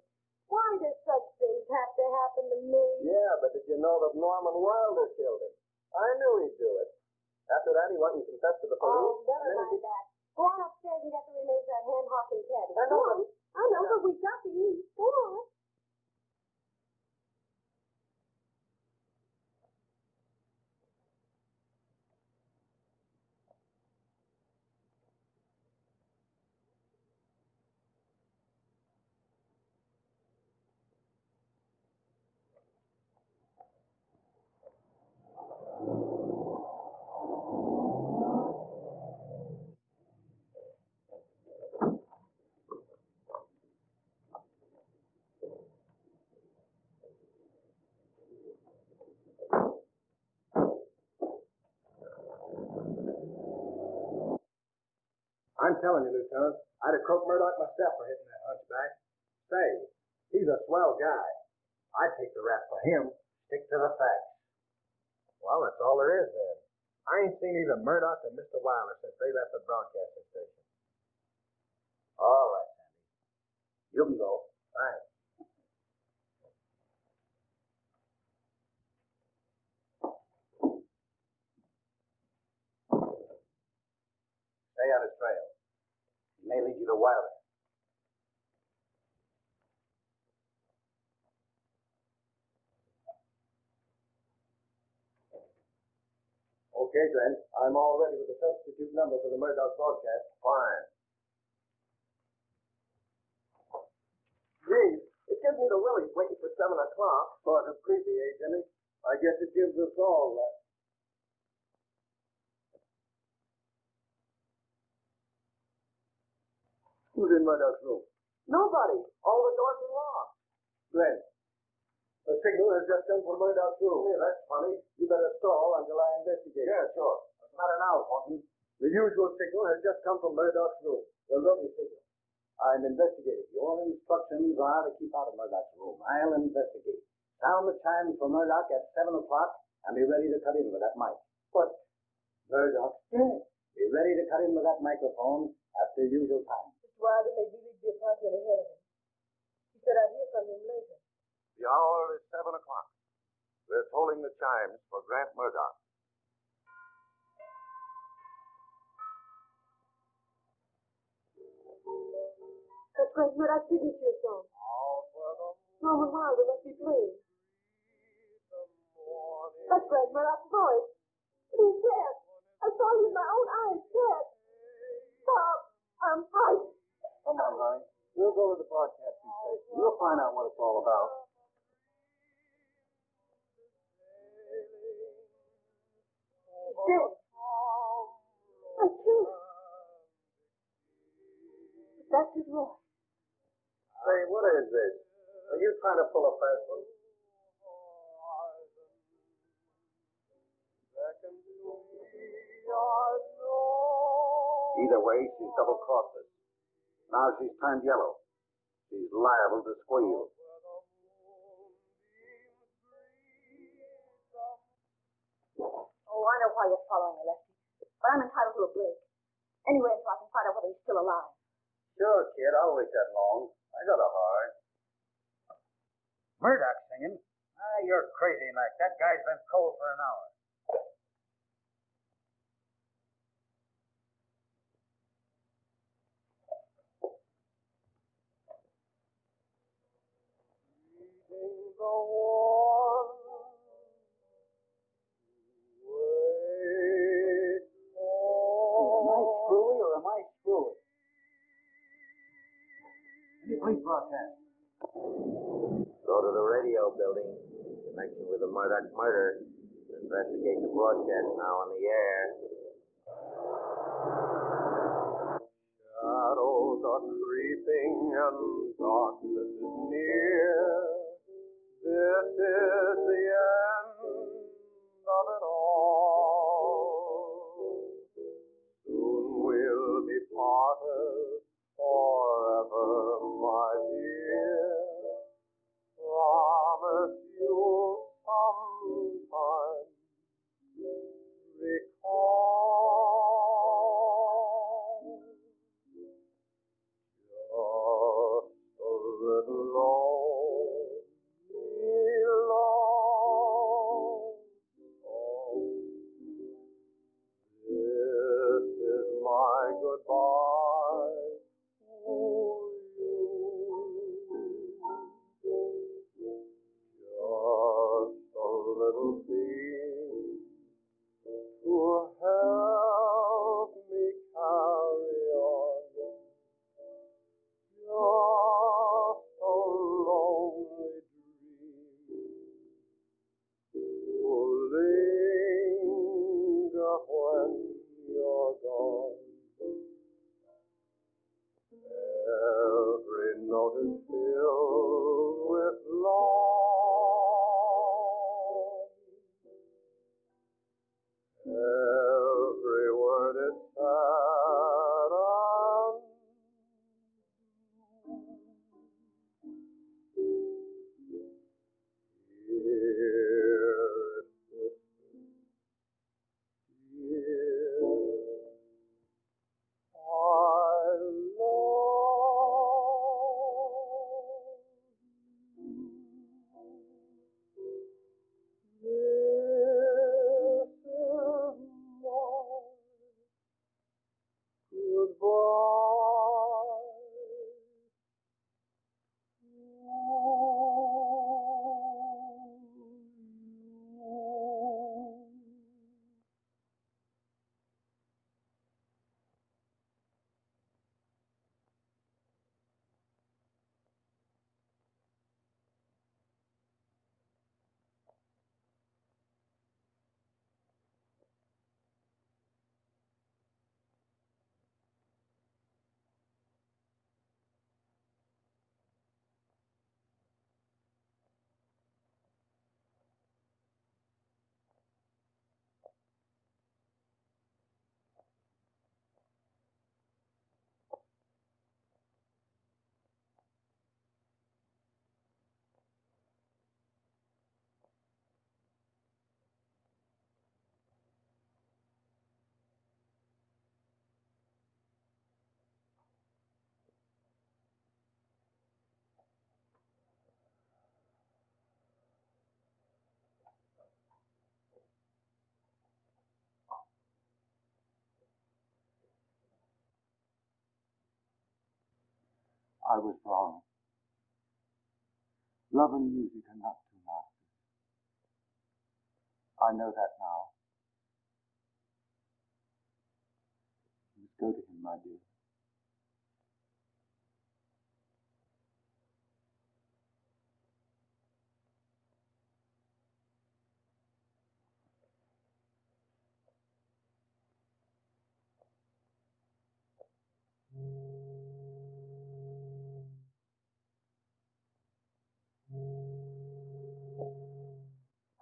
Why does such things have to happen to me? Yeah, but did you know that Norman Wilder killed him? I knew he'd do it. After that, he went and confessed to the police. Oh, never mind that. Go on upstairs and get the remains of that ham hock and cabbage. I know. I know, but we got to eat. Go on. I'm telling you, Lieutenant, I'd have croaked Murdoch myself for hitting that hunchback. Say, he's a swell guy. I'd take the rap for him. Stick to the facts. Well, that's all there is, then. I ain't seen either Murdoch or Mister Wilder since they left the broadcasting station. All right, Sandy. You can go. Thanks. Stay on his trail. He may lead you to Wilder. Okay, Grant. I'm all ready with the substitute number for the Murdoch broadcast. Fine. Gee, it gives me the willies waiting for seven o'clock. Sort of creepy, eh, Jimmy? I guess it gives us all that. Who's in Murdoch's room? Nobody. All the doors are locked. Glenn, the signal has just come from Murdoch's room. Yeah, that's funny. You better stall until I investigate. Yeah, sure. It's not an hour, Horton. The usual signal has just come from Murdoch's room. The lovely signal. I'm investigating. Your instructions are to keep out of Murdoch's room. I'll investigate. Sound the chimes for Murdoch at seven o'clock and be ready to cut in with that mic. But Murdoch's dead. Be ready to cut in with that microphone at the usual time. Wilder may really be appointment ahead of him. He said I'd hear from him later. The hour is seven o'clock. We're tolling the chimes for Grant Murdoch. That's Grant Murdoch's signature song. Norman Wilder must be playing. That's Grant Murdoch's voice. He's dead. I saw him with my own eyes dead. Bob, I'm frightened. Come on, Ronnie. We'll go to the broadcasting station. We'll find out what it's all about. It's dead. I killed him. But that's his voice. Say, what is this? Are you trying to pull a fast one? Either way, she's double-crossed us. Now she's turned yellow. She's liable to squeal. Oh, I know why you're following me, Lefty. But I'm entitled to a break. Anyway, until I can find out whether he's still alive. Sure, kid. I'll wait that long. I got a heart. Murdoch singing? Ah, you're crazy, Mac. That guy's been cold for an hour. Go to the radio building in connection with the Murdoch murder. Investigate the broadcast now on the air. Shadows are creeping and darkness is near. This is the end of it all. Soon we'll be parted forever, my dear. Promise you'll sometime recall. Just a little longer. I was wrong. Love and music are not two masters. I know that now. Let's go to him, my dear.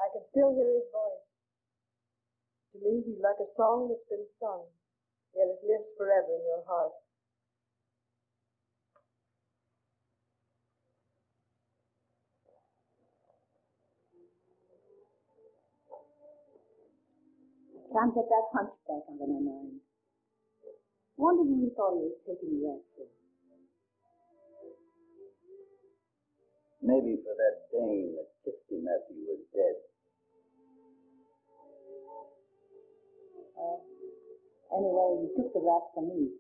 I can still hear his voice. To me, he's like a song that's been sung, yet it lives forever in your heart. I can't get that hunchback out of my mind. I wonder who he thought he was taking you after. Maybe for that dame that kissed him after he was dead. Uh, anyway, you took the rap for me.